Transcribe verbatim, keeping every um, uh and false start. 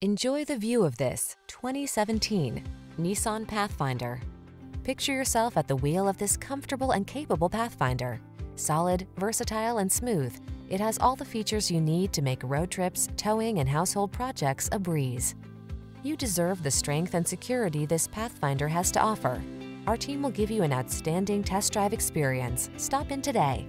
Enjoy the view of this twenty seventeen Nissan Pathfinder. Picture yourself at the wheel of this comfortable and capable Pathfinder. Solid, versatile, and smooth, it has all the features you need to make road trips, towing, and household projects a breeze. You deserve the strength and security this Pathfinder has to offer. Our team will give you an outstanding test drive experience. Stop in today.